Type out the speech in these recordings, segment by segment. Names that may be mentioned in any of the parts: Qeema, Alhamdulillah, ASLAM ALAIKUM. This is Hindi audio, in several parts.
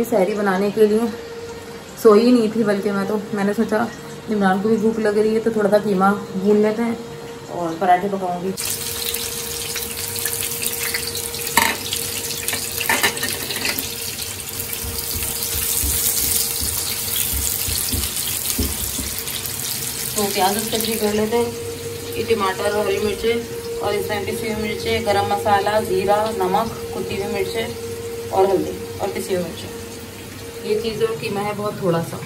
की सहरी बनाने के लिए सोई ही नहीं थी, बल्कि मैंने सोचा इमरान को भी भूख लग रही है तो थोड़ा सा कीमा भून लेते हैं और पराठे पकाऊंगी। तो प्याज कच्ची कर लेते हैं, ये टमाटर और हरी मिर्चें और इस टाइम पिसी हुई मिर्चें, गरम मसाला, जीरा, नमक, कुटी हुई मिर्चें और हल्दी और पिसी हुई मिर्चें, ये चीज़ और कीमा है बहुत थोड़ा सा।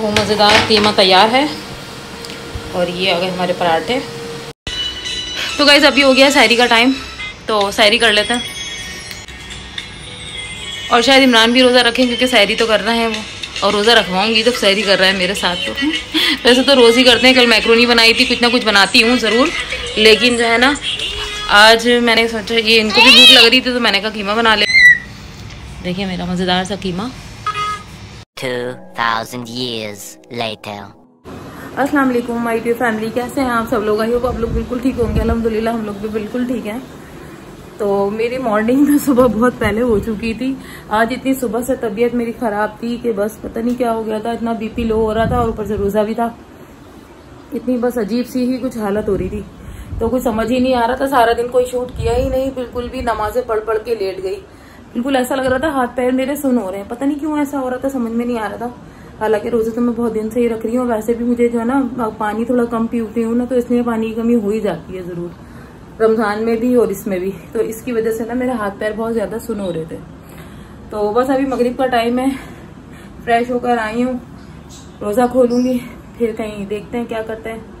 तो मज़ेदार कीमा तैयार है और ये आ गए हमारे पराठे। तो गाइज़ अभी हो गया शायरी का टाइम, तो शायरी कर लेते हैं और शायद इमरान भी रोज़ा रखें क्योंकि शायरी तो करना है वो, और रोज़ा रखवाऊंगी जब शायरी कर रहा है मेरे साथ। तो वैसे तो रोज़ ही करते हैं, कल मैक्रोनी बनाई थी, कुछ ना कुछ बनाती हूँ ज़रूर, लेकिन जो है ना आज मैंने सोचा ये इनको भी भूख लग रही थी तो मैंने कहा कीमा बना ले। देखिए मेरा मज़ेदार सा कीमा। 2000 years later। अस्सलाम वालेकुम माय डियर फैमिली, कैसे हैं आप सब लोग? आई होप आप लोग बिल्कुल ठीक होंगे। अल्हम्दुलिल्लाह हम लोग भी बिल्कुल ठीक हैं। तो मेरी मॉर्निंग में सुबह बहुत पहले हो चुकी थी। आज इतनी सुबह से तबीयत मेरी ख़राब थी कि बस पता नहीं क्या हो गया था, इतना बीपी लो हो रहा था और ऊपर से रोज़ा भी था, इतनी बस अजीब सी ही कुछ हालत हो रही थी, तो कुछ समझ ही नहीं आ रहा था। सारा दिन कोई शूट किया ही नहीं, बिल्कुल भी नमाजें पढ़ पढ़ के लेट गई, बिल्कुल ऐसा लग रहा था हाथ पैर मेरे सुन हो रहे हैं, पता नहीं क्यों ऐसा हो रहा था, समझ में नहीं आ रहा था। हालांकि रोज़े तो मैं बहुत दिन से ही रख रही हूँ, वैसे भी मुझे जो है ना पानी थोड़ा कम पीती हूँ ना, तो इसमें पानी की कमी हो ही जाती है ज़रूर, रमज़ान में भी और इसमें भी, तो इसकी वजह से ना मेरे हाथ पैर बहुत ज़्यादा सुन हो रहे थे। तो बस अभी मगरिब का टाइम है, फ्रेश होकर आई हूँ, रोज़ा खोलूँगी फिर कहीं देखते हैं क्या करते हैं।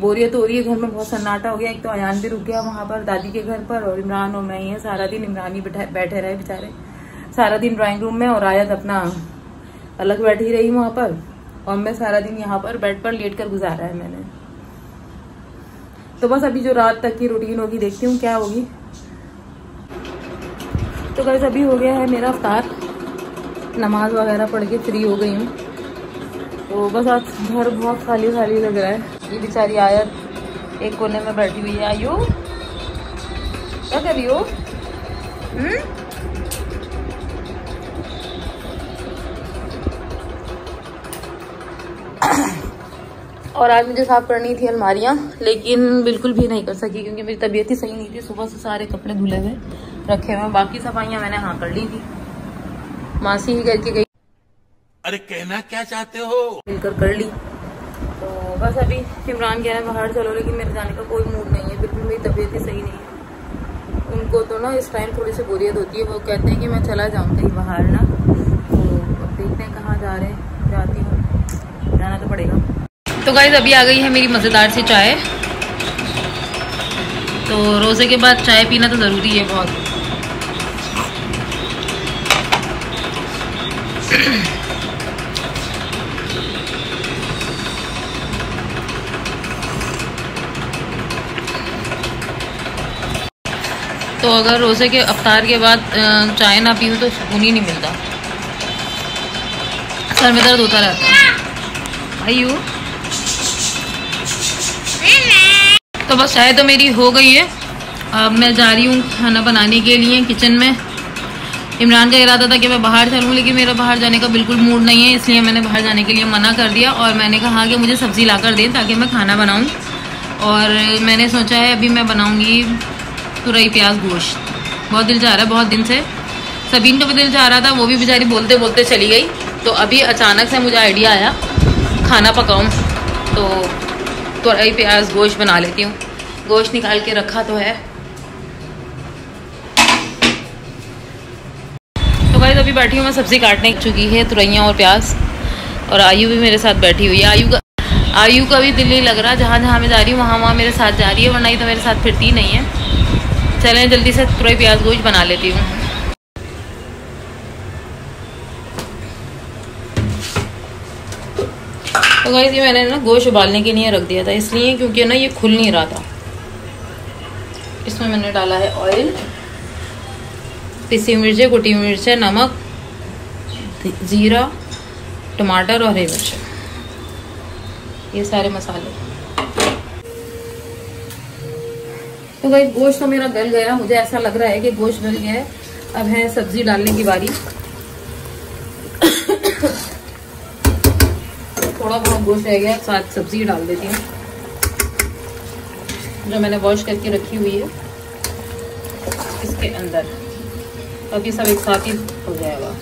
बोरियत हो रही है, घर में बहुत सन्नाटा हो गया, एक तो अयान भी रुक गया वहाँ पर दादी के घर पर और इमरान और मैं ही है सारा दिन। इमरान ही बैठे रहे बेचारे सारा दिन ड्राइंग रूम में और आयत अपना अलग बैठी रही वहाँ पर, और मैं सारा दिन यहाँ पर बेड पर लेट कर गुजारा है मैंने। तो बस अभी जो रात तक की रूटीन होगी देखती हूँ क्या होगी। तो बस अभी हो गया है मेरा इफ्तार, नमाज वगैरह पढ़ के फ्री हो गई हूँ, तो बस आज घर बहुत खाली खाली लग रहा है। ये बेचारी आयत एक कोने में बैठी हुई है। आयू क्या कर रही हो? और आज मुझे साफ करनी थी अलमारियाँ, लेकिन बिल्कुल भी नहीं कर सकी क्योंकि मेरी तबीयत ही सही नहीं थी। सुबह से सारे कपड़े धुले हुए रखे हुए, बाकी सफाइयाँ मैंने हाँ कर ली थी, मासी ही करके गई। अरे कहना क्या चाहते हो? मिलकर कर ली। तो बस अभी इमरान गया है बाहर चलो, लेकिन मेरे जाने का कोई मूड नहीं है, बिल्कुल मेरी तबीयत ही सही नहीं है। उनको तो ना इस टाइम थोड़ी सी बोरियत होती है, वो कहते हैं कि मैं चला जाऊँ कहीं बाहर ना, तो अब देखते हैं कहाँ जा रहे हैं, जाती हूँ, जाना तो पड़ेगा। तो गाइस अभी आ गई है मेरी मज़ेदार सी चाय। तो रोज़े के बाद चाय पीना तो ज़रूरी है बहुत। तो अगर रोज़े के अफ्तार के बाद चाय ना पीऊँ तो सुकून ही नहीं मिलता, सर में दर्द होता रहता है। आयु तो बस चाय तो मेरी हो गई है, अब मैं जा रही हूँ खाना बनाने के लिए किचन में। इमरान का इरादा था कि मैं बाहर चलूँ, लेकिन मेरा बाहर जाने का बिल्कुल मूड नहीं है, इसलिए मैंने बाहर जाने के लिए मना कर दिया। और मैंने कहा कि मुझे सब्ज़ी ला कर दें ताकि मैं खाना बनाऊँ। और मैंने सोचा है अभी मैं बनाऊँगी तुरई प्याज गोश्त। बहुत दिल चाह रहा है, बहुत दिन से सबीन का भी दिल चाह रहा था, वो भी बेचारी बोलते बोलते चली गई। तो अभी अचानक से मुझे आइडिया आया खाना पकाऊँ, तो तुरई प्याज गोश्त बना लेती हूँ। गोश्त निकाल के रखा तो है। तो भाई अभी बैठी हूँ मैं, सब्ज़ी काटने चुकी है तुरैयाँ और प्याज, और आयु भी मेरे साथ बैठी हुई है। आयु का भी दिल नहीं लग रहा, जहाँ जहाँ मैं जा रही हूँ वहाँ मेरे साथ जा रही है, वरना ही तो मेरे साथ फिरती ही नहीं है। चलें जल्दी से तुरई प्याज गोश्त बना लेती हूँ। तो गाइस ये मैंने ना गोश्त उबालने के लिए रख दिया था, इसलिए क्योंकि ना ये खुल नहीं रहा था। इसमें मैंने डाला है ऑयल, पिसी मिर्चें, कुटी मिर्चें, नमक, ज़ीरा, टमाटर और हरी मिर्च, ये सारे मसाले। तो गाइस गोश्त तो मेरा गल गया, मुझे ऐसा लग रहा है कि गोश्त गल गया है। अब है सब्ज़ी डालने की बारी। थोड़ा बहुत गोश्त रह गया, साथ सब्ज़ी डाल देती हूँ जो मैंने वॉश करके रखी हुई है इसके अंदर। अब ये सब एक साथ ही हो जाएगा।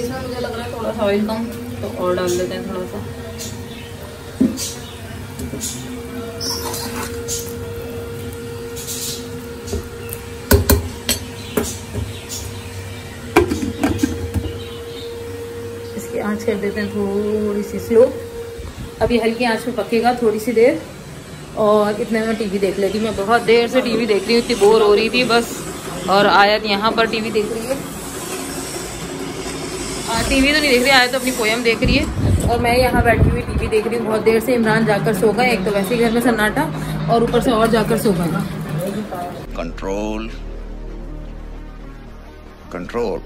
इसमें मुझे लग रहा है थोड़ा सा ऑयल कम, तो और डाल देते हैं थोड़ा सा। आंच कर देते हैं थोड़ी सी स्लो। अब ये हल्की आंच पे पकेगा थोड़ी सी देर, और इतने में टीवी देख लेती। मैं बहुत देर से टीवी देख रही हूँ, इतनी बोर हो रही थी बस। और आयत यहाँ पर टीवी देख रही है, टीवी तो नहीं देख रही आयत, तो अपनी पोयम देख रही है, और मैं यहाँ बैठी हुई टीवी देख रही हूँ बहुत देर से। इमरान जाकर सो गए, एक तो वैसे ही घर में सन्नाटा, और ऊपर से और जाकर सो गए। कंट्रोल कंट्रोल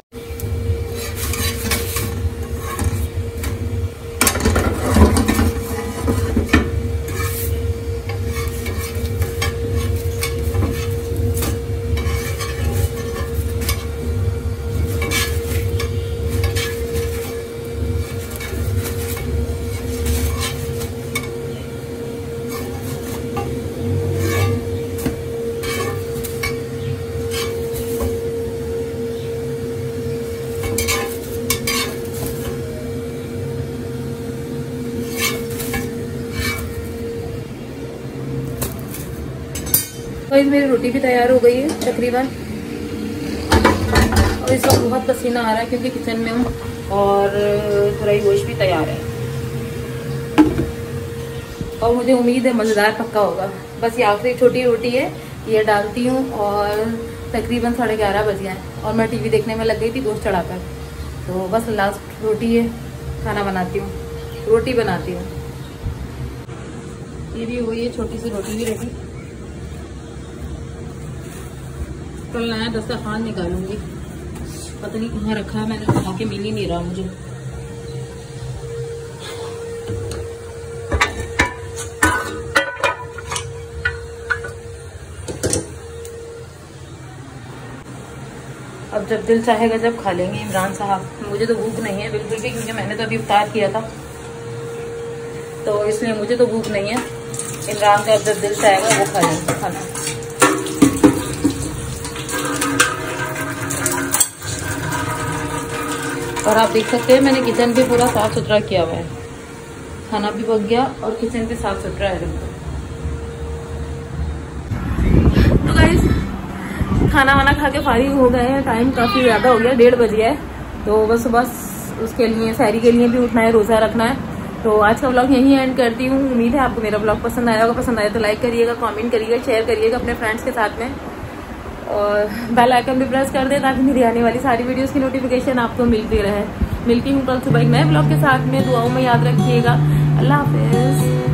गाइस मेरी रोटी भी तैयार हो गई है तकरीबन, और इस वक्त बहुत पसीना आ रहा है क्योंकि किचन में हूँ। और तुरई गोश्त भी तैयार है, और मुझे उम्मीद है मज़ेदार पक्का होगा। बस ये आखिरी छोटी रोटी है, ये डालती हूँ। और तकरीबन 11:30 बज गया है, और मैं टीवी देखने में लग गई थी गोश्त चढ़ाकर। तो बस लास्ट रोटी है, खाना बनाती हूँ, रोटी बनाती हूँ। ये भी हुई है, छोटी सी रोटी भी रखी। कल लाया दस्तरखान, निकालूंगी, पता नहीं कहाँ रखा है मैंने, खा के मिल ही नहीं रहा मुझे। अब जब दिल चाहेगा जब खा लेंगे इमरान साहब। मुझे तो भूख नहीं है बिल्कुल भी, क्योंकि मैंने तो अभी इफ्तार किया था, तो इसलिए मुझे तो भूख नहीं है। इमरान का अब जब दिल चाहेगा वो खा लेंगे खाना। और आप देख सकते हैं मैंने किचन भी पूरा साफ सुथरा किया हुआ है, खाना भी पक गया और किचन भी साफ सुथरा है। तो गाइस खाना वाना खा के फारिग हो गए हैं, टाइम काफ़ी ज़्यादा हो गया, 1:30 बज गया है। तो बस उसके लिए शायरी के लिए भी उठना है, रोज़ा रखना है। तो आज का व्लॉग यहीं एंड करती हूँ। उम्मीद है आपको मेरा व्लॉग पसंद आया होगा। पसंद आया तो लाइक करिएगा, कॉमेंट करिएगा, शेयर करिएगा अपने फ्रेंड्स के साथ में, और बेल आइकन भी प्रेस कर दें ताकि मेरी आने वाली सारी वीडियोस की नोटिफिकेशन आपको मिलती रहे। मिलती हूँ कल सुबह एक नए ब्लॉग के साथ में। दुआओं में याद रखिएगा। अल्लाह हाफिज़।